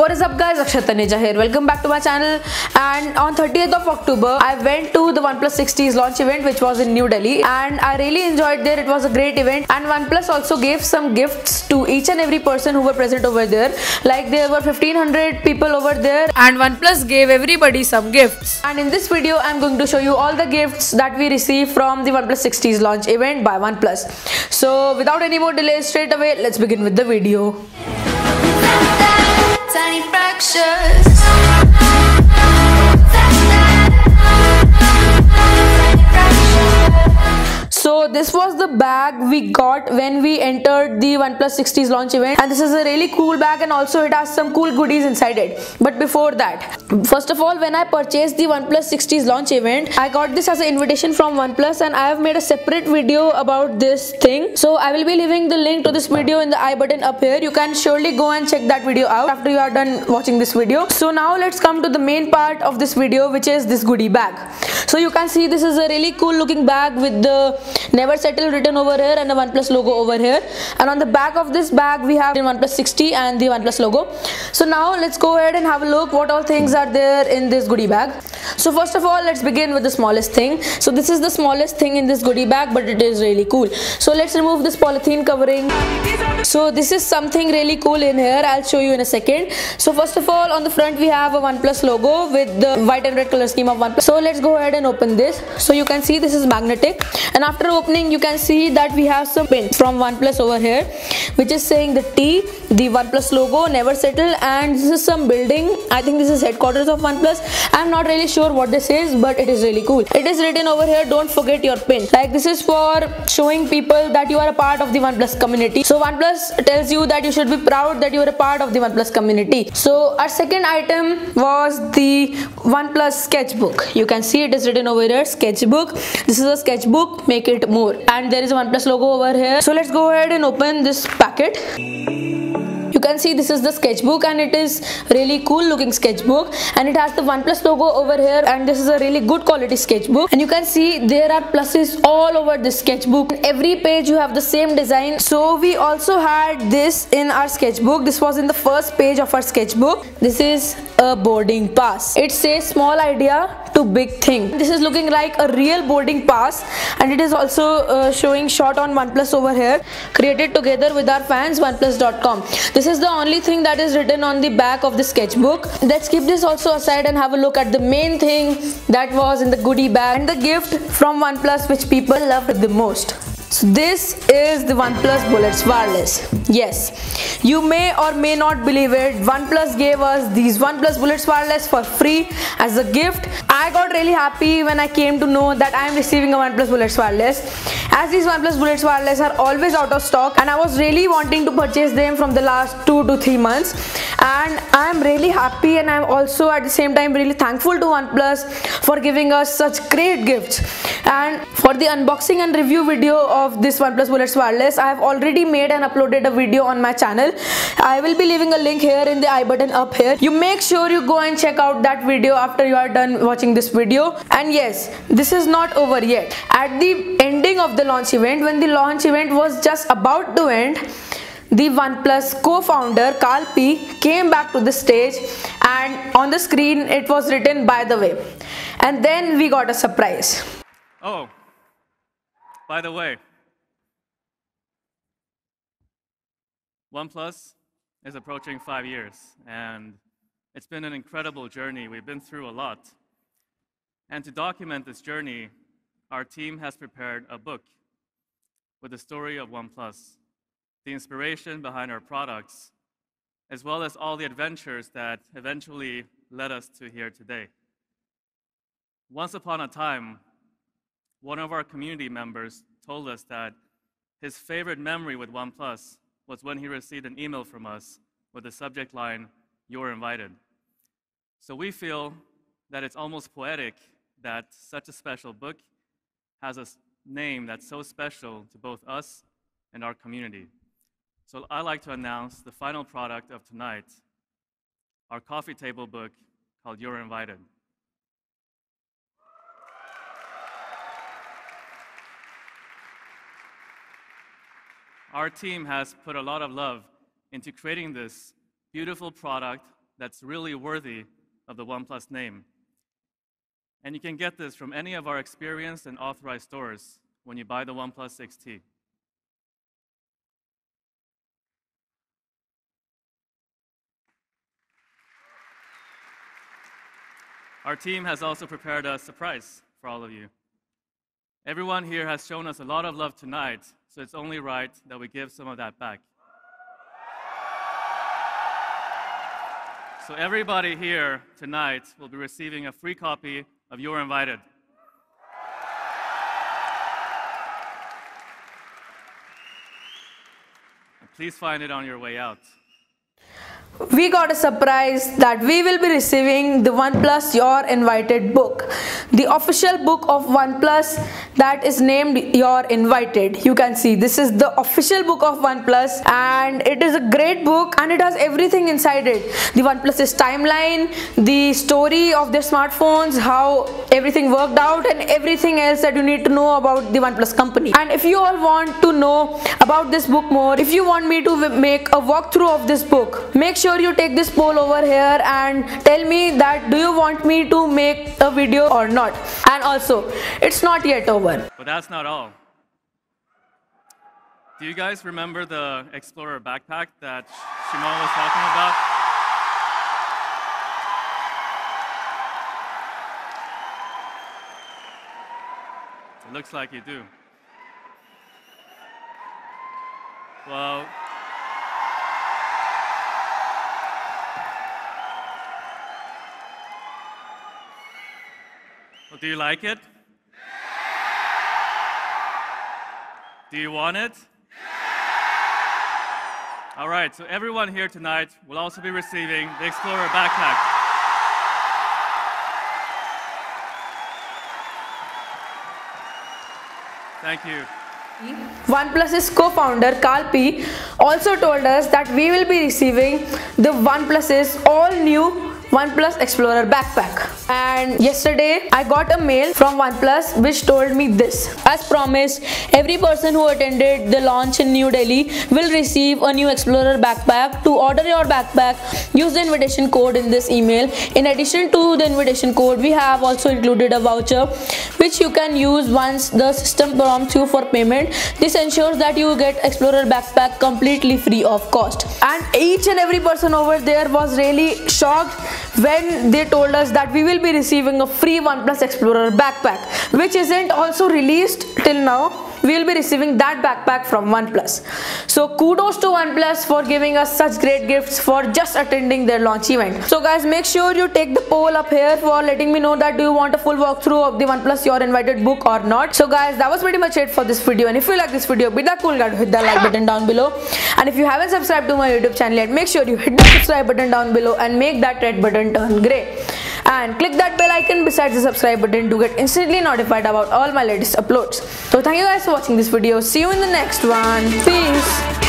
What is up guys, Akshat Taneja here, welcome back to my channel. And on 30th of October I went to the OnePlus 6T's launch event, which was in New Delhi, and I really enjoyed there. It was a great event, and OnePlus also gave some gifts to each and every person who were present over there. Like there were 1500 people over there and OnePlus gave everybody some gifts. And in this video I'm going to show you all the gifts that we received from the OnePlus 6T's launch event by OnePlus. So without any more delay, straight away let's begin with the video. Tiny fractures. So this was the bag we got when we entered the OnePlus 6T's launch event, and this is a really cool bag, and also it has some cool goodies inside it. But before that, first of all, when I purchased the OnePlus 6T's launch event, I got this as an invitation from OnePlus, and I have made a separate video about this thing. So I will be leaving the link to this video in the I button up here. You can surely go and check that video out after you are done watching this video. So now let's come to the main part of this video, which is this goodie bag. So you can see this is a really cool looking bag with the Never Settle written over here and the OnePlus logo over here, and on the back of this bag we have the OnePlus 6T and the OnePlus logo. So now let's go ahead and have a look what all things are there in this goodie bag. So first of all, let's begin with the smallest thing. So this is the smallest thing in this goodie bag, but it is really cool. So let's remove this polythene covering. So this is something really cool in here, I'll show you in a second. So first of all, on the front we have a OnePlus logo with the white and red color scheme of OnePlus. So let's go ahead and open this. So you can see this is magnetic, and after opening you can see that we have some pins from OnePlus over here, which is saying the T, the OnePlus logo, Never Settle, and this is some building. I think this is headquarters of OnePlus. I'm not really sure what this is, but it is really cool. It is written over here, don't forget your pin. Like this is for showing people that you are a part of the OnePlus community. So OnePlus tells you that you should be proud that you are a part of the OnePlus community. So our second item was the OnePlus sketchbook. You can see it is written over here, sketchbook. This is a sketchbook, make it more, and there is a OnePlus logo over here. So let's go ahead and open this packet. You can see this is the sketchbook, and it is really cool looking sketchbook, and it has the OnePlus logo over here, and this is a really good quality sketchbook. And you can see there are pluses all over this sketchbook. On every page you have the same design. So we also had this in our sketchbook. This was in the first page of our sketchbook. This is a boarding pass. It says small idea to big thing. This is looking like a real boarding pass, and it is also showing shot on OnePlus over here, created together with our fans, OnePlus.com. This is the only thing that is written on the back of the sketchbook. Let's keep this also aside and have a look at the main thing that was in the goodie bag and the gift from OnePlus which people loved the most. So this is the OnePlus Bullets Wireless. Yes, you may or may not believe it, OnePlus gave us these OnePlus Bullets Wireless for free as a gift. I got really happy when I came to know that I am receiving a OnePlus Bullets Wireless, as these OnePlus Bullets Wireless are always out of stock, and I was really wanting to purchase them from the last 2 to 3 months. And I am really happy, and I am also at the same time really thankful to OnePlus for giving us such great gifts. And for the unboxing and review video of this OnePlus Bullets Wireless, I have already made and uploaded a video on my channel. I will be leaving a link here in the I button up here. You make sure you go and check out that video after you are done watching this video. And yes, this is not over yet. At the ending of the launch event, when the launch event was just about to end, the OnePlus co-founder Carl Pei came back to the stage, and on the screen it was written, by the way. And then we got a surprise. Oh, by the way, OnePlus is approaching 5 years, and it's been an incredible journey. We've been through a lot. And to document this journey, our team has prepared a book with the story of OnePlus, the inspiration behind our products, as well as all the adventures that eventually led us to here today. Once upon a time, one of our community members told us that his favorite memory with OnePlus was when he received an email from us with the subject line, "You're Invited." So we feel that it's almost poetic that such a special book has a name that's so special to both us and our community. So I'd like to announce the final product of tonight, our coffee table book called You're Invited. Our team has put a lot of love into creating this beautiful product that's really worthy of the OnePlus name. And you can get this from any of our experienced and authorized stores when you buy the OnePlus 6T. Our team has also prepared a surprise for all of you. Everyone here has shown us a lot of love tonight, so it's only right that we give some of that back. So everybody here tonight will be receiving a free copy of You're Invited. And please find it on your way out. We got a surprise that we will be receiving the OnePlus You're Invited book, the official book of OnePlus that is named You're Invited. You can see this is the official book of OnePlus, and it is a great book and it has everything inside it. The OnePlus's timeline, the story of their smartphones, how everything worked out, and everything else that you need to know about the OnePlus company. And if you all want to know about this book more, if you want me to make a walkthrough of this book, make sure you take this poll over here and tell me that do you want me to make a video or not. And also, it's not yet over. But that's not all. Do you guys remember the Explorer backpack that Shimon was talking about? It looks like you do. Well, do you like it? Yeah. Do you want it? Yeah. All right, so everyone here tonight will also be receiving the Explorer backpack. Thank you. OnePlus's co-founder Carl Pei also told us that we will be receiving the OnePlus's all-new OnePlus Explorer backpack. And yesterday I got a mail from OnePlus which told me this. As promised, every person who attended the launch in New Delhi will receive a new Explorer backpack. To order your backpack, use the invitation code in this email. In addition to the invitation code, we have also included a voucher which you can use once the system prompts you for payment. This ensures that you get Explorer backpack completely free of cost. And each and every person over there was really shocked when they told us that we will be receiving a free OnePlus Explorer backpack, which isn't also released till now. We will be receiving that backpack from OnePlus. So kudos to OnePlus for giving us such great gifts for just attending their launch event. So guys, make sure you take the poll up here for letting me know that do you want a full walkthrough of the OnePlus You're Invited book or not. So guys, that was pretty much it for this video, and if you like this video, be that cool guy to hit that like button down below. And if you haven't subscribed to my YouTube channel yet, make sure you hit the subscribe button down below and make that red button turn grey. And click that bell icon besides the subscribe button to get instantly notified about all my latest uploads. So thank you guys for watching this video. See you in the next one. Peace.